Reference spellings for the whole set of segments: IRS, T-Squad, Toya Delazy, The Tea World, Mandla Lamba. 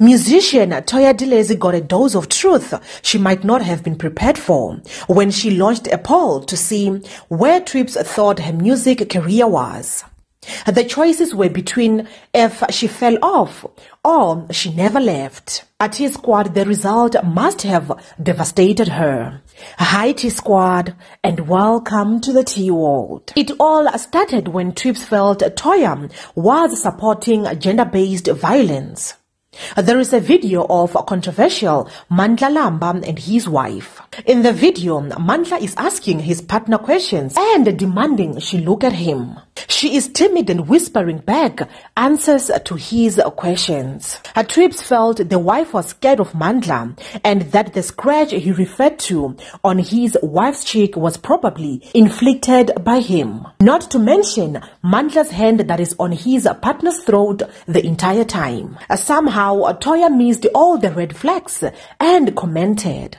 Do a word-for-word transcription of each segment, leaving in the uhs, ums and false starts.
Musician Toya Delazy got a dose of truth she might not have been prepared for when she launched a poll to see where Trips thought her music career was. The choices were between if she fell off or she never left. At T-Squad, the result must have devastated her. Hi T-Squad and welcome to the Tea World. It all started when Trips felt Toya was supporting gender-based violence. There is a video of controversial Mandla Lamba and his wife. In the video, Mandla is asking his partner questions and demanding she look at him. She is timid and whispering back answers to his questions. Trips felt the wife was scared of Mandla and that the scratch he referred to on his wife's cheek was probably inflicted by him. Not to mention Mandla's hand that is on his partner's throat the entire time. Somehow, Toya missed all the red flags and commented,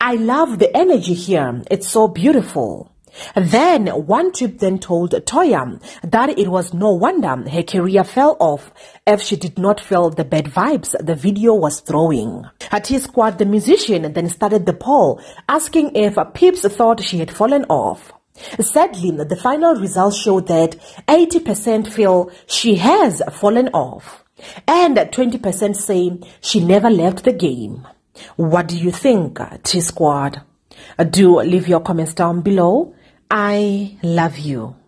"I love the energy here, it's so beautiful." Then one Trip then told Toya that it was no wonder her career fell off if she did not feel the bad vibes the video was throwing. At T-Squad, the musician then started the poll asking if peeps thought she had fallen off. Sadly, the final results showed that eighty percent feel she has fallen off, and twenty percent say she never left the game. What do you think, T-Squad? Do leave your comments down below. I love you.